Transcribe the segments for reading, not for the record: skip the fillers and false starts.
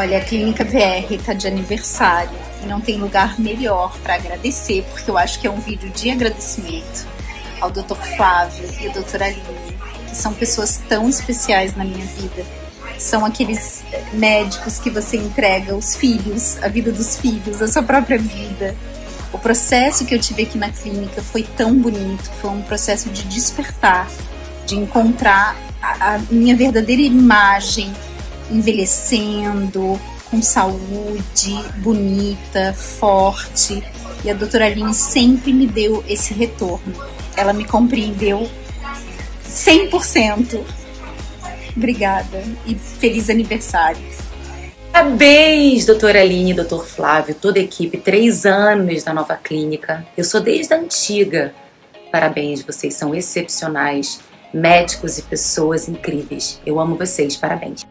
Olha, a Clínica VR está de aniversário e não tem lugar melhor para agradecer, porque eu acho que é um vídeo de agradecimento ao Dr. Flávio e ao Dr. Aline, que são pessoas tão especiais na minha vida. São aqueles médicos que você entrega os filhos, a vida dos filhos, a sua própria vida. O processo que eu tive aqui na clínica foi tão bonito, foi um processo de despertar, de encontrar a minha verdadeira imagem, envelhecendo, com saúde, bonita, forte. E a doutora Aline sempre me deu esse retorno. Ela me compreendeu 100%. Obrigada e feliz aniversário. Parabéns, doutora Aline e doutor Flávio, toda a equipe, 3 anos na nova clínica. Eu sou desde a antiga. Parabéns, vocês são excepcionais, médicos e pessoas incríveis. Eu amo vocês, parabéns.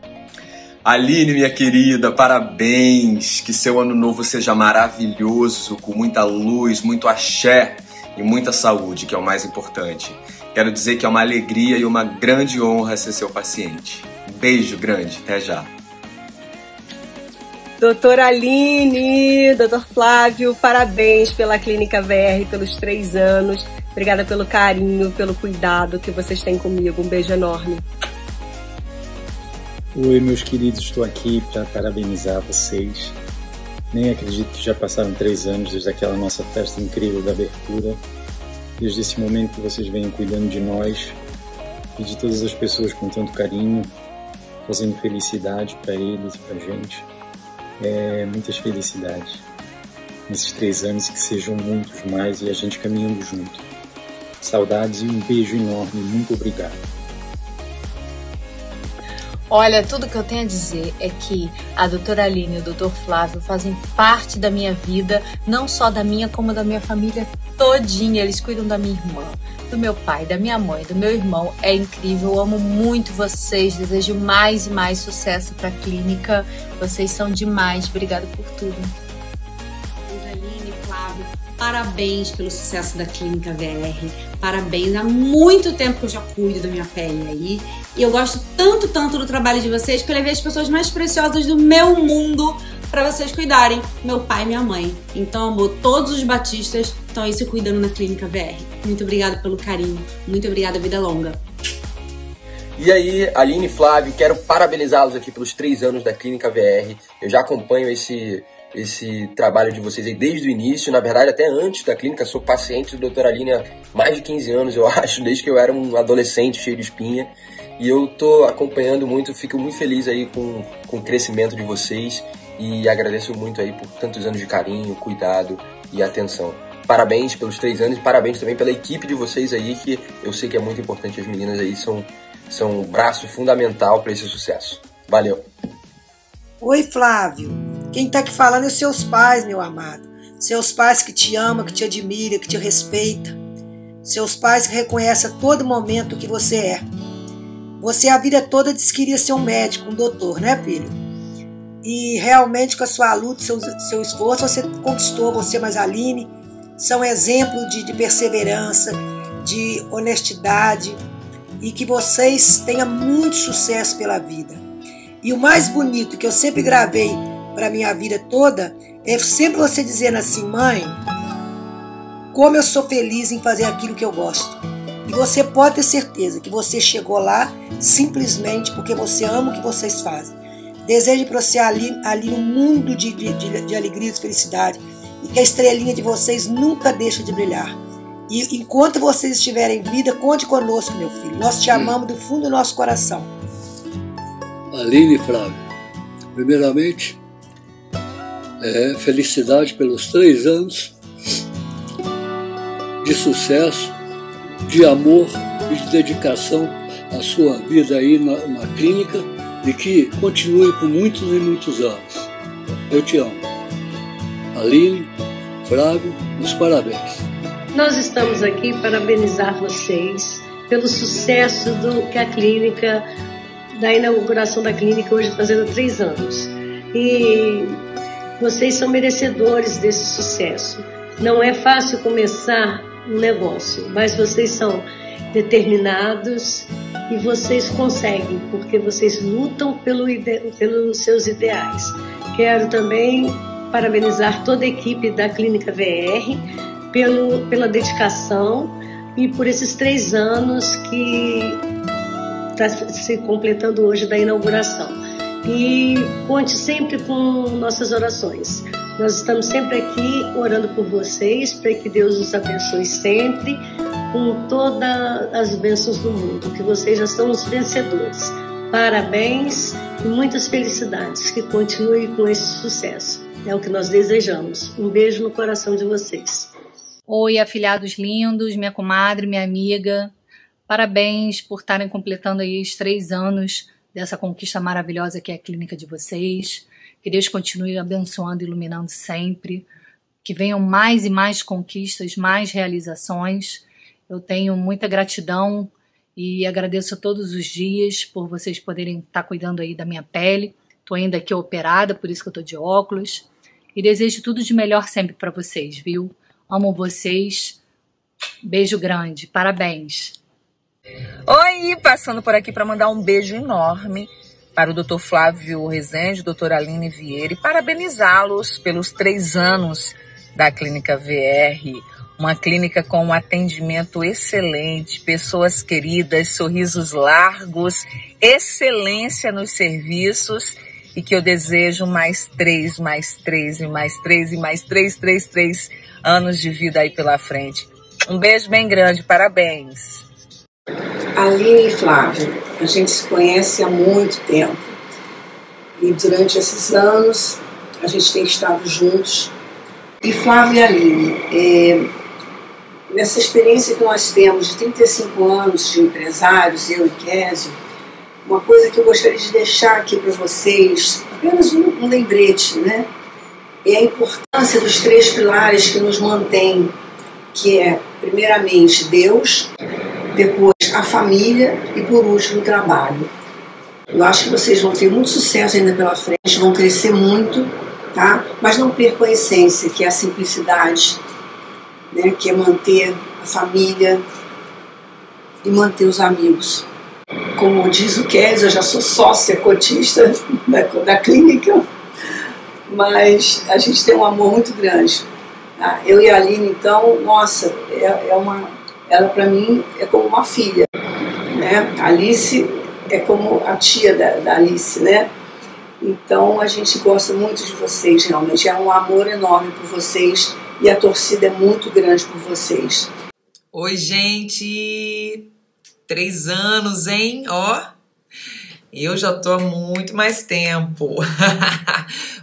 Aline, minha querida, parabéns. Que seu ano novo seja maravilhoso, com muita luz, muito axé e muita saúde, que é o mais importante. Quero dizer que é uma alegria e uma grande honra ser seu paciente. Beijo grande, até já. Doutora Aline, doutor Flávio, parabéns pela Clínica VR, pelos 3 anos. Obrigada pelo carinho, pelo cuidado que vocês têm comigo. Um beijo enorme. Oi, meus queridos, estou aqui para parabenizar vocês. Nem acredito que já passaram 3 anos desde aquela nossa festa incrível da abertura. Desde esse momento que vocês vêm cuidando de nós e de todas as pessoas com tanto carinho, fazendo felicidade para eles e para a gente. Muitas felicidades nesses 3 anos, que sejam muitos mais e a gente caminhando junto. Saudades e um beijo enorme, muito obrigado. Olha, tudo que eu tenho a dizer é que a doutora Aline e o doutor Flávio fazem parte da minha vida, não só da minha, como da minha família todinha. Eles cuidam da minha irmã, do meu pai, da minha mãe, do meu irmão. É incrível, eu amo muito vocês, desejo mais e mais sucesso para a clínica. Vocês são demais, obrigada por tudo. Aline, Flávio, parabéns pelo sucesso da Clínica VR, parabéns, há muito tempo que eu já cuido da minha pele aí, e eu gosto tanto, tanto do trabalho de vocês, que eu levei as pessoas mais preciosas do meu mundo para vocês cuidarem, meu pai e minha mãe. Então, amor, todos os batistas estão aí se cuidando na Clínica VR. Muito obrigada pelo carinho, muito obrigada, vida longa. E aí, Aline e Flávio, quero parabenizá-los aqui pelos 3 anos da Clínica VR. Eu já acompanho esse trabalho de vocês aí desde o início, na verdade até antes da clínica. Sou paciente do Dr. Aline há mais de 15 anos, eu acho, desde que eu era um adolescente cheio de espinha, e eu tô acompanhando muito, fico muito feliz aí com o crescimento de vocês e agradeço muito aí por tantos anos de carinho, cuidado e atenção. Parabéns pelos 3 anos e parabéns também pela equipe de vocês aí, que eu sei que é muito importante, as meninas aí são um braço fundamental para esse sucesso. Valeu! Oi, Flávio! Quem tá aqui falando é seus pais, meu amado. Seus pais que te amam, que te admiram, que te respeitam. Seus pais que reconhecem a todo momento o que você é. Você a vida toda disse que iria ser um médico, um doutor, né, filho? E realmente com a sua luta, seu esforço, você conquistou, você mais Aline. São exemplo de perseverança, de honestidade. E que vocês tenham muito sucesso pela vida. E o mais bonito que eu sempre gravei para minha vida toda, é sempre você dizendo assim: mãe, como eu sou feliz em fazer aquilo que eu gosto. E você pode ter certeza que você chegou lá simplesmente porque você ama o que vocês fazem. Desejo para você ali um mundo de alegria e felicidade, e que a estrelinha de vocês nunca deixe de brilhar. E enquanto vocês estiverem em vida, conte conosco, meu filho. Nós te amamos do fundo do nosso coração. Aline e Flávio, primeiramente, felicidade pelos 3 anos de sucesso, de amor e de dedicação à sua vida aí na clínica, e que continue por muitos e muitos anos. Eu te amo. Aline, Flávio, os parabéns. Nós estamos aqui para parabenizar vocês pelo sucesso da inauguração da clínica hoje, fazendo 3 anos. E vocês são merecedores desse sucesso. Não é fácil começar um negócio, mas vocês são determinados e vocês conseguem, porque vocês lutam pelos seus ideais. Quero também parabenizar toda a equipe da Clínica VR pela dedicação e por esses 3 anos que está se completando hoje da inauguração. E conte sempre com nossas orações. Nós estamos sempre aqui orando por vocês, para que Deus nos abençoe sempre, com todas as bênçãos do mundo, que vocês já são os vencedores. Parabéns e muitas felicidades, que continue com esse sucesso. É o que nós desejamos. Um beijo no coração de vocês. Oi, afilhados lindos, minha comadre, minha amiga. Parabéns por estarem completando aí os 3 anos dessa conquista maravilhosa que é a clínica de vocês. Que Deus continue abençoando e iluminando sempre. Que venham mais e mais conquistas, mais realizações. Eu tenho muita gratidão e agradeço todos os dias por vocês poderem estar cuidando aí da minha pele. Estou ainda aqui operada, por isso que eu estou de óculos. E desejo tudo de melhor sempre para vocês, viu? Amo vocês. Beijo grande. Parabéns. Oi, passando por aqui para mandar um beijo enorme para o Dr. Flávio Rezende, Dr. Aline Vieira, e parabenizá-los pelos 3 anos da Clínica VR. Uma clínica com um atendimento excelente, pessoas queridas, sorrisos largos, excelência nos serviços, e que eu desejo mais 3 anos de vida aí pela frente. Um beijo bem grande, parabéns. Aline e Flávio, a gente se conhece há muito tempo e durante esses anos a gente tem estado juntos. E Flávio e Aline, nessa experiência que nós temos de 35 anos de empresários, eu e Kézio, uma coisa que eu gostaria de deixar aqui para vocês, apenas um lembrete, né? É a importância dos 3 pilares que nos mantém, que é, primeiramente, Deus, depois a família e, por último, o trabalho. Eu acho que vocês vão ter muito sucesso ainda pela frente, vão crescer muito, tá? Mas não percam a essência, que é a simplicidade, né, que é manter a família e manter os amigos. Como diz o Kézio, eu já sou sócia cotista da clínica, mas a gente tem um amor muito grande. Tá? Eu e a Aline, então, nossa, ela para mim é como uma filha. Né? A Alice é como a tia da Alice, né? Então a gente gosta muito de vocês, realmente. É um amor enorme por vocês. E a torcida é muito grande por vocês. Oi, gente! 3 anos, hein? Ó, eu já tô há muito mais tempo.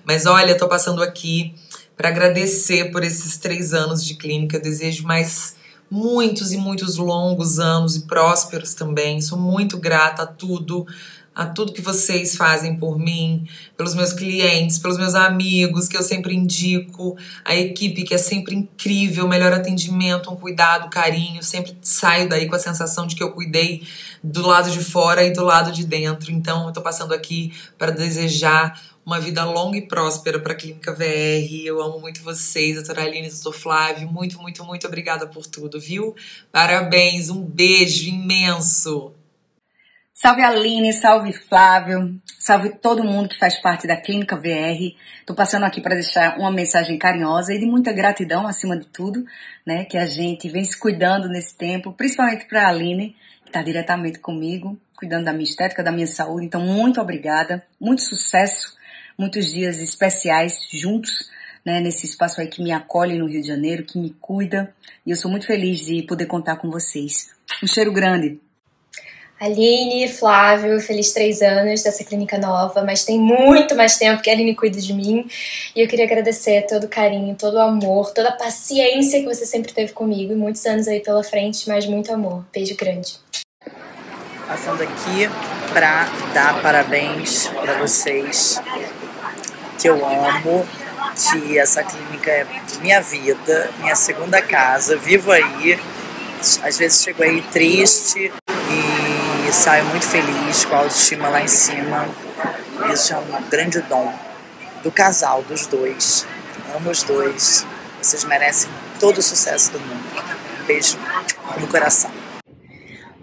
Mas olha, eu tô passando aqui para agradecer por esses 3 anos de clínica. Eu desejo mais muitos e muitos longos anos e prósperos também. Sou muito grata a tudo que vocês fazem por mim, pelos meus clientes, pelos meus amigos, que eu sempre indico, a equipe que é sempre incrível, melhor atendimento, um cuidado, carinho, sempre saio daí com a sensação de que eu cuidei do lado de fora e do lado de dentro. Então eu tô passando aqui para desejar uma vida longa e próspera para a Clínica VR. Eu amo muito vocês, doutora Aline e doutor Flávio, muito, muito, muito obrigada por tudo, viu? Parabéns, um beijo imenso! Salve Aline, salve Flávio, salve todo mundo que faz parte da Clínica VR. Estou passando aqui para deixar uma mensagem carinhosa e de muita gratidão, acima de tudo, né? Que a gente vem se cuidando nesse tempo, principalmente para a Aline, que está diretamente comigo, cuidando da minha estética, da minha saúde. Então, muito obrigada, muito sucesso, muitos dias especiais juntos, né? Nesse espaço aí que me acolhe no Rio de Janeiro, que me cuida. E eu sou muito feliz de poder contar com vocês. Um cheiro grande! Aline, Flávio, feliz 3 anos dessa clínica nova, mas tem muito mais tempo que a Aline cuida de mim. E eu queria agradecer todo o carinho, todo o amor, toda a paciência que você sempre teve comigo. E muitos anos aí pela frente, mas muito amor. Beijo grande. Passando aqui para dar parabéns para vocês, que eu amo, que essa clínica é minha vida, minha segunda casa, vivo aí. Às vezes chego aí triste e saio muito feliz, com a autoestima lá em cima. Isso é um grande dom do casal, dos dois. Amo os dois. Vocês merecem todo o sucesso do mundo. Um beijo no coração.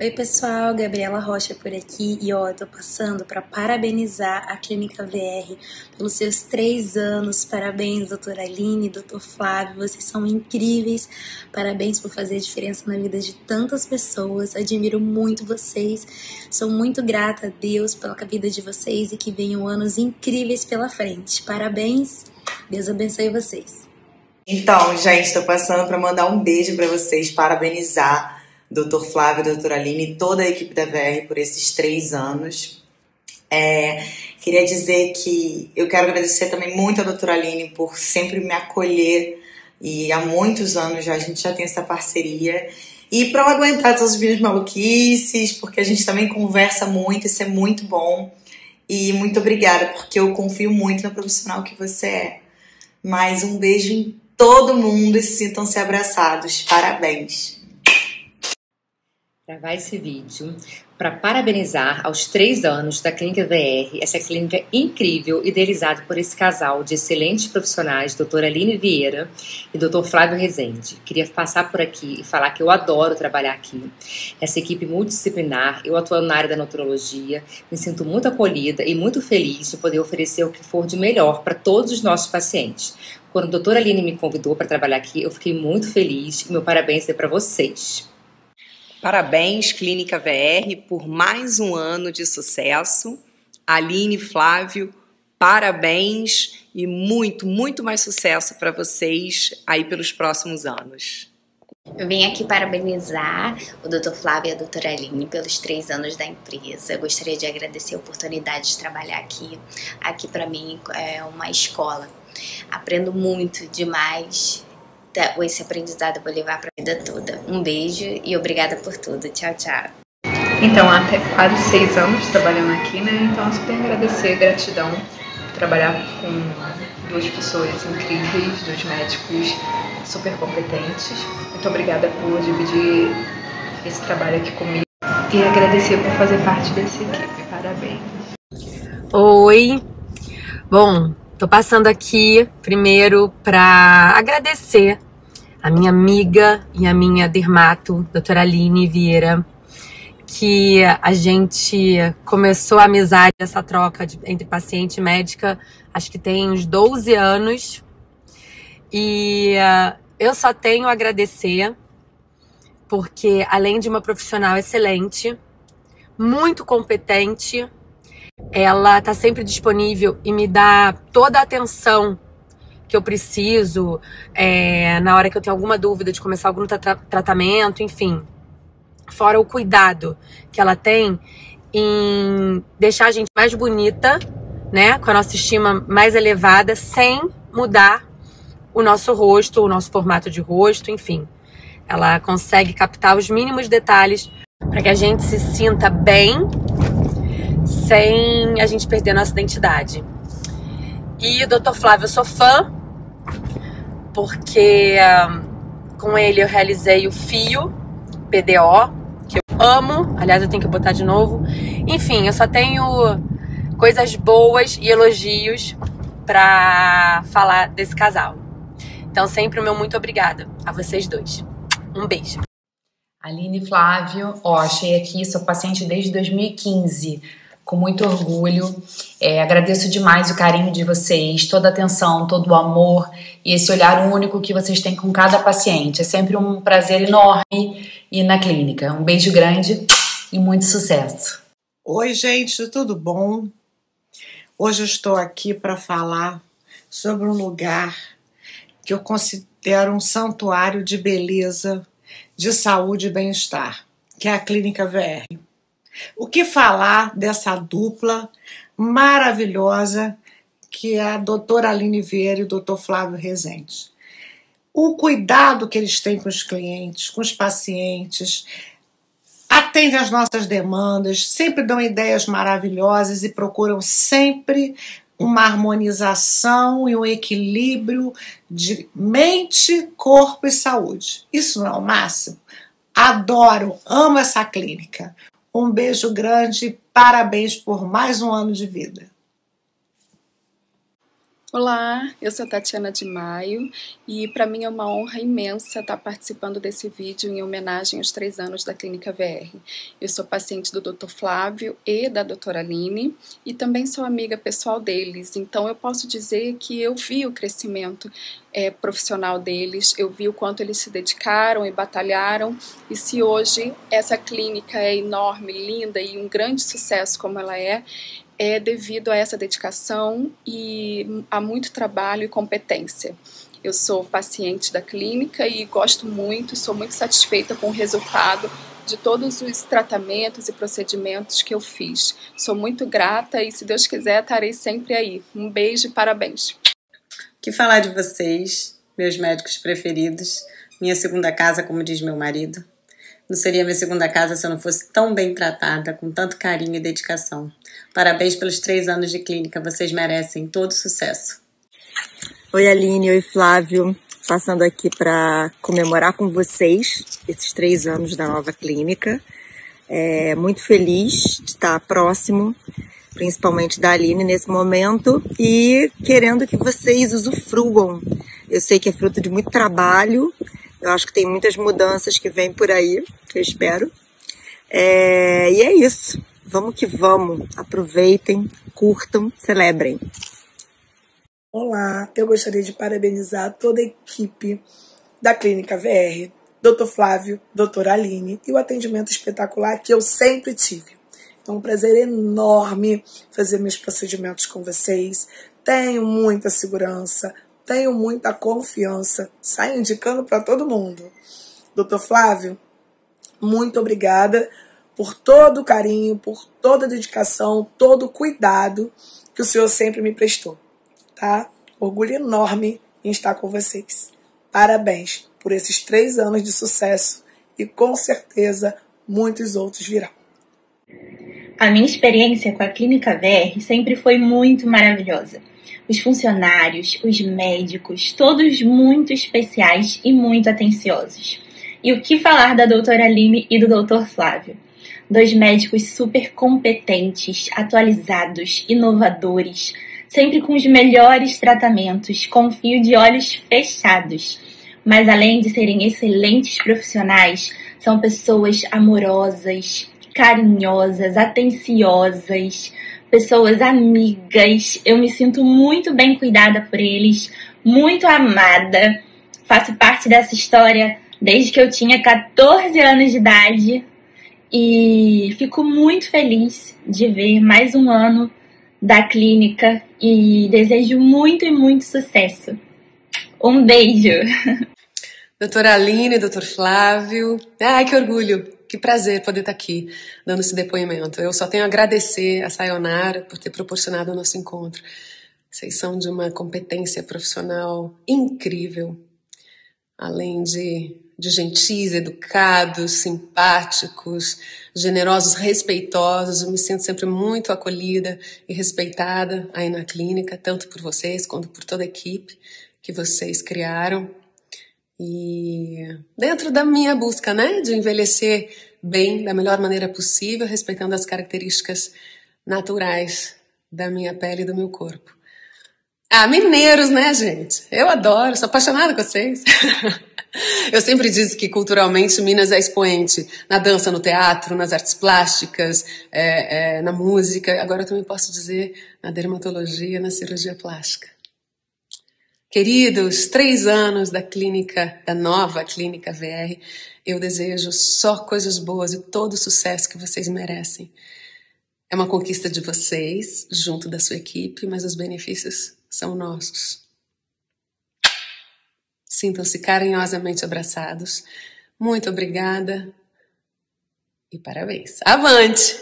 Oi pessoal, Gabriela Rocha por aqui e ó, eu tô passando para parabenizar a Clínica VR pelos seus 3 anos, parabéns doutora Aline, doutor Flávio, vocês são incríveis, parabéns por fazer a diferença na vida de tantas pessoas, admiro muito vocês, sou muito grata a Deus pela vida de vocês e que venham anos incríveis pela frente, parabéns, Deus abençoe vocês. Então gente, tô passando para mandar um beijo para vocês, parabenizar Dr. Flávio, doutora Aline e toda a equipe da VR por esses 3 anos. Queria dizer que eu quero agradecer também muito a doutora Aline por sempre me acolher e há muitos anos já a gente já tem essa parceria e para eu aguentar todas as minhas maluquices, porque a gente também conversa muito, isso é muito bom e muito obrigada, porque eu confio muito na profissional que você é. Mais um beijo em todo mundo e sintam-se abraçados, parabéns! Gravar esse vídeo para parabenizar aos 3 anos da Clínica VR, essa clínica incrível idealizada por esse casal de excelentes profissionais, doutora Aline Vieira e doutor Flávio Rezende. Queria passar por aqui e falar que eu adoro trabalhar aqui, essa equipe multidisciplinar, eu atuando na área da nutrologia, me sinto muito acolhida e muito feliz de poder oferecer o que for de melhor para todos os nossos pacientes. Quando a doutora Aline me convidou para trabalhar aqui, eu fiquei muito feliz e meu parabéns é para vocês. Parabéns, Clínica VR, por mais um ano de sucesso. Aline, Flávio, parabéns e muito, muito mais sucesso para vocês aí pelos próximos anos. Eu vim aqui parabenizar o Dr. Flávio e a doutora Aline pelos 3 anos da empresa. Eu gostaria de agradecer a oportunidade de trabalhar aqui. Aqui, para mim, é uma escola. Aprendo muito demais. Esse aprendizado eu vou levar para a vida toda. Um beijo e obrigada por tudo. Tchau, tchau. Então, há até quase 6 anos trabalhando aqui, né? Então, eu super agradecer, gratidão por trabalhar com 2 pessoas incríveis, 2 médicos super competentes. Muito obrigada por dividir esse trabalho aqui comigo e agradecer por fazer parte dessa equipe. Parabéns. Oi. Bom, tô passando aqui primeiro para agradecer a minha amiga e a minha dermato, doutora Aline Vieira, que a gente começou a amizade, essa troca entre paciente e médica, acho que tem uns 12 anos. E eu só tenho a agradecer, porque além de uma profissional excelente, muito competente, ela está sempre disponível e me dá toda a atenção que eu preciso na hora que eu tenho alguma dúvida de começar algum tratamento, enfim. Fora o cuidado que ela tem em deixar a gente mais bonita, né, com a nossa estima mais elevada, sem mudar o nosso rosto, o nosso formato de rosto, enfim. Ela consegue captar os mínimos detalhes para que a gente se sinta bem, sem a gente perder nossa identidade. E o Dr. Flávio, eu sou fã, porque com ele eu realizei o Fio, PDO, que eu amo. Aliás, eu tenho que botar de novo. Enfim, eu só tenho coisas boas e elogios pra falar desse casal. Então, sempre o meu muito obrigada a vocês dois. Um beijo. Aline, Flávio, achei aqui, sou paciente desde 2015. Com muito orgulho, agradeço demais o carinho de vocês, toda a atenção, todo o amor e esse olhar único que vocês têm com cada paciente. É sempre um prazer enorme ir na clínica. Um beijo grande e muito sucesso. Oi, gente, tudo bom? Hoje eu estou aqui para falar sobre um lugar que eu considero um santuário de beleza, de saúde e bem-estar, que é a Clínica VR. O que falar dessa dupla maravilhosa que é a doutora Aline Vieira e o doutor Flávio Rezende. O cuidado que eles têm com os clientes, com os pacientes, atendem às nossas demandas, sempre dão ideias maravilhosas e procuram sempre uma harmonização e um equilíbrio de mente, corpo e saúde. Isso não é o máximo? Adoro, amo essa clínica. Um beijo grande e parabéns por mais um ano de vida. Olá, eu sou Tatiana de Maio e para mim é uma honra imensa estar participando desse vídeo em homenagem aos 3 anos da Clínica VR. Eu sou paciente do Dr. Flávio e da Dra. Aline e também sou amiga pessoal deles, então eu posso dizer que eu vi o crescimento profissional deles, eu vi o quanto eles se dedicaram e batalharam, e se hoje essa clínica é enorme, linda e um grande sucesso como ela é devido a essa dedicação e a muito trabalho e competência. Eu sou paciente da clínica e gosto muito, sou muito satisfeita com o resultado de todos os tratamentos e procedimentos que eu fiz. Sou muito grata e, se Deus quiser, estarei sempre aí. Um beijo e parabéns. Que falar de vocês, meus médicos preferidos, minha segunda casa, como diz meu marido. Não seria minha segunda casa se eu não fosse tão bem tratada, com tanto carinho e dedicação. Parabéns pelos 3 anos de clínica, vocês merecem todo sucesso. Oi Aline, oi Flávio, passando aqui para comemorar com vocês esses 3 anos da nova clínica. Muito feliz de estar próximo, principalmente da Aline nesse momento, e querendo que vocês usufruam. Eu sei que é fruto de muito trabalho. Eu acho que tem muitas mudanças que vêm por aí, que eu espero. E é isso. Vamos que vamos. Aproveitem, curtam, celebrem. Olá, eu gostaria de parabenizar toda a equipe da Clínica VR, Dr. Flávio, Dra. Aline e o atendimento espetacular que eu sempre tive. Então, é um prazer enorme fazer meus procedimentos com vocês. Tenho muita segurança. Tenho muita confiança, saio indicando para todo mundo. Dr. Flávio, muito obrigada por todo o carinho, por toda a dedicação, todo o cuidado que o senhor sempre me prestou, tá? Orgulho enorme em estar com vocês. Parabéns por esses 3 anos de sucesso e, com certeza, muitos outros virão. A minha experiência com a Clínica VR sempre foi muito maravilhosa. Os funcionários, os médicos, todos muito especiais e muito atenciosos. E o que falar da Dra. Aline e do Dr. Flávio? 2 médicos super competentes, atualizados, inovadores, sempre com os melhores tratamentos, confio de olhos fechados. Mas além de serem excelentes profissionais, são pessoas amorosas, carinhosas, atenciosas, pessoas amigas. Eu me sinto muito bem cuidada por eles, muito amada. Faço parte dessa história desde que eu tinha 14 anos de idade e fico muito feliz de ver mais um ano da clínica e desejo muito e muito sucesso. Um beijo! Dra. Aline, Dr. Flávio, ai que orgulho! Que prazer poder estar aqui, dando esse depoimento. Eu só tenho a agradecer a Saionara por ter proporcionado o nosso encontro. Vocês são de uma competência profissional incrível. Além de gentis, educados, simpáticos, generosos, respeitosos. Eu me sinto sempre muito acolhida e respeitada aí na clínica, tanto por vocês quanto por toda a equipe que vocês criaram. E dentro da minha busca, né, de envelhecer bem, da melhor maneira possível, respeitando as características naturais da minha pele e do meu corpo. Ah, mineiros, né, gente? Eu adoro, sou apaixonada com vocês. Eu sempre disse que culturalmente Minas é expoente na dança, no teatro, nas artes plásticas, na música. Agora eu também posso dizer na dermatologia, na cirurgia plástica. Queridos, 3 anos da clínica, da nova Clínica VR, eu desejo só coisas boas e todo o sucesso que vocês merecem. É uma conquista de vocês, junto da sua equipe, mas os benefícios são nossos. Sintam-se carinhosamente abraçados. Muito obrigada e parabéns. Avante!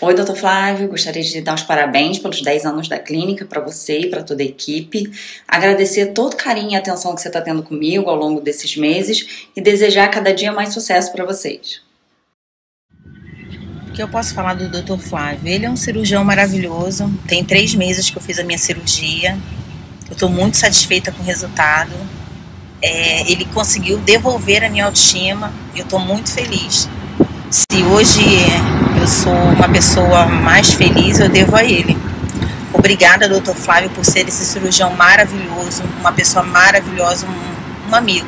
Oi, Dr. Flávio, gostaria de dar os parabéns pelos 10 anos da clínica para você e para toda a equipe. Agradecer todo o carinho e atenção que você está tendo comigo ao longo desses meses e desejar cada dia mais sucesso para vocês. O que eu posso falar do Dr. Flávio? Ele é um cirurgião maravilhoso, tem 3 meses que eu fiz a minha cirurgia, eu estou muito satisfeita com o resultado. Ele conseguiu devolver a minha autoestima e eu estou muito feliz. Se hoje eu sou uma pessoa mais feliz, eu devo a ele. Obrigada, doutor Flávio, por ser esse cirurgião maravilhoso, uma pessoa maravilhosa, um amigo.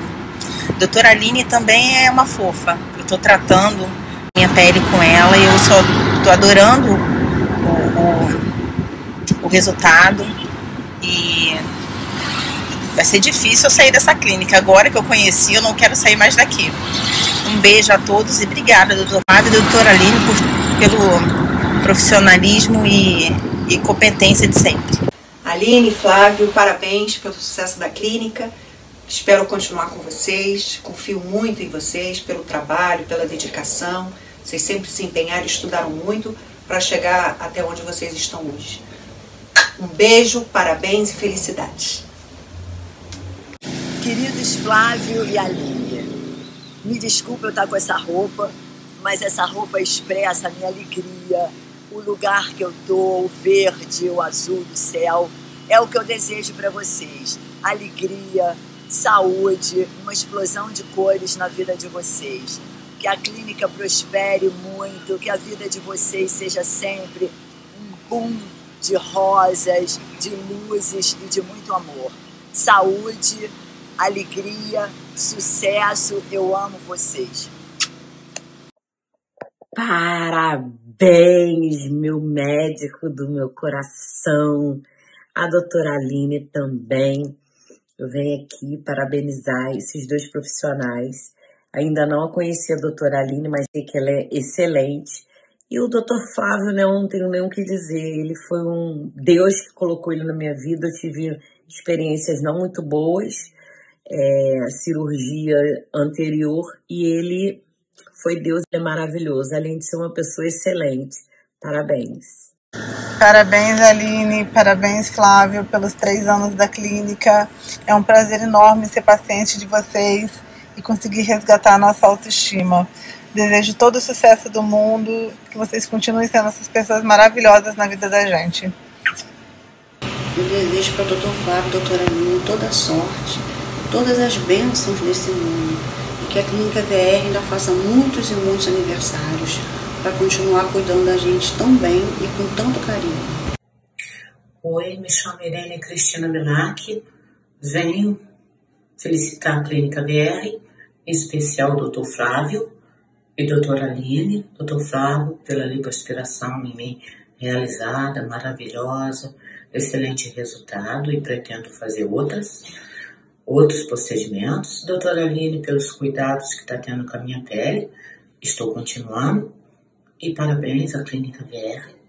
Doutora Aline também é uma fofa. Eu estou tratando minha pele com ela e eu só estou adorando o resultado. E vai ser difícil eu sair dessa clínica. Agora que eu conheci, eu não quero sair mais daqui. Um beijo a todos e obrigada, doutor Flávio e doutora Aline, pelo profissionalismo e competência de sempre. Aline, Flávio, parabéns pelo sucesso da clínica. Espero continuar com vocês, confio muito em vocês, pelo trabalho, pela dedicação. Vocês sempre se empenharam e estudaram muito para chegar até onde vocês estão hoje. Um beijo, parabéns e felicidades. Queridos Flávio e Aline, me desculpa eu estar com essa roupa, mas essa roupa expressa a minha alegria, o lugar que eu estou, o verde, o azul do céu, é o que eu desejo para vocês. Alegria, saúde, uma explosão de cores na vida de vocês. Que a clínica prospere muito, que a vida de vocês seja sempre um boom de rosas, de luzes e de muito amor. Saúde, alegria, sucesso, eu amo vocês. Parabéns, meu médico do meu coração, a doutora Aline também. Eu venho aqui parabenizar esses dois profissionais. Ainda não a conheci a doutora Aline, mas sei que ela é excelente. E o doutor Flávio, né, eu não tenho nem o que dizer. Ele foi um Deus que colocou ele na minha vida. Eu tive experiências não muito boas, cirurgia anterior, e ele foi Deus, ele é maravilhoso, além de ser uma pessoa excelente. Parabéns. Parabéns, Aline, parabéns, Flávio, pelos 3 anos da clínica. É um prazer enorme ser paciente de vocês e conseguir resgatar a nossa autoestima. Desejo todo o sucesso do mundo, que vocês continuem sendo essas pessoas maravilhosas na vida da gente. Eu desejo para o doutor Flávio e doutora Aline toda a sorte, todas as bênçãos desse mundo, e que a Clínica VR ainda faça muitos e muitos aniversários, para continuar cuidando da gente tão bem e com tanto carinho. Oi, me chamo Irene Cristina Melac, venho felicitar a Clínica VR, em especial o doutor Flávio e doutora Aline. Doutor Flávio, pela lipoaspiração em mim realizada, maravilhosa, excelente resultado, e pretendo fazer outros procedimentos. Doutora Aline, pelos cuidados que está tendo com a minha pele, estou continuando. E parabéns à Clínica VR.